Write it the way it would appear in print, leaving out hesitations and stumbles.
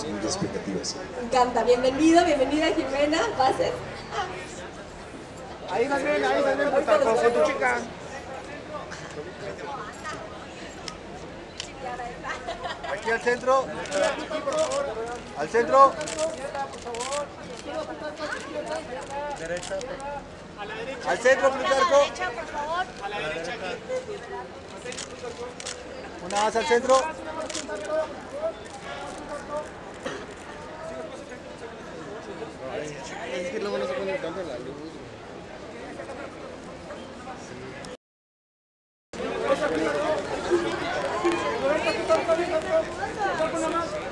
sus expectativas. Me encanta, bienvenido, bienvenida Jimena, pases. Ahí más bien, por tu chica. Aquí al centro. Al centro. Derecha. Al centro, Plutarco. A la derecha, aquí. Una más al centro. Es que luego no se pone tanto la luz. Roberto, tú estás con la mano.